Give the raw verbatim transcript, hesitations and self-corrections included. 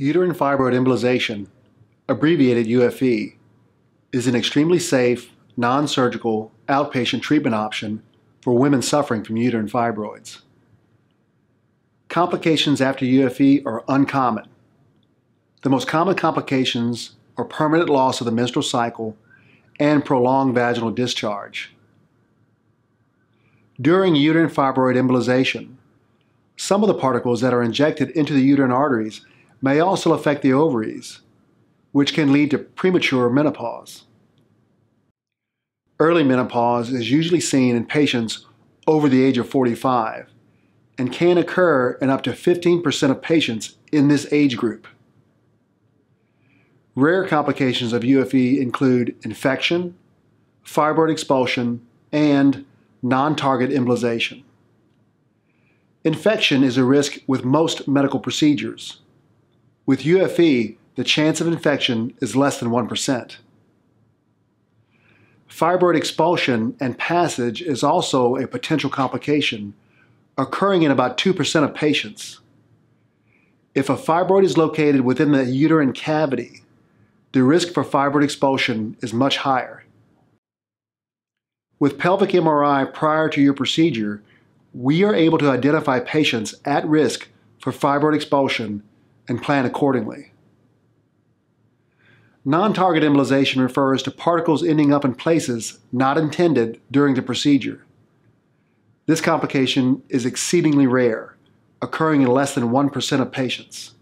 Uterine fibroid embolization, abbreviated U F E, is an extremely safe, non-surgical, outpatient treatment option for women suffering from uterine fibroids. Complications after U F E are uncommon. The most common complications are permanent loss of the menstrual cycle and prolonged vaginal discharge. During uterine fibroid embolization, some of the particles that are injected into the uterine arteries may also affect the ovaries, which can lead to premature menopause. Early menopause is usually seen in patients over the age of forty-five and can occur in up to fifteen percent of patients in this age group. Rare complications of U F E include infection, fibroid expulsion, and non-target embolization. Infection is a risk with most medical procedures. With U F E, the chance of infection is less than one percent. Fibroid expulsion and passage is also a potential complication, occurring in about two percent of patients. If a fibroid is located within the uterine cavity, the risk for fibroid expulsion is much higher. With pelvic M R I prior to your procedure, we are able to identify patients at risk for fibroid expulsion and plan accordingly. Non-target embolization refers to particles ending up in places not intended during the procedure. This complication is exceedingly rare, occurring in less than one percent of patients.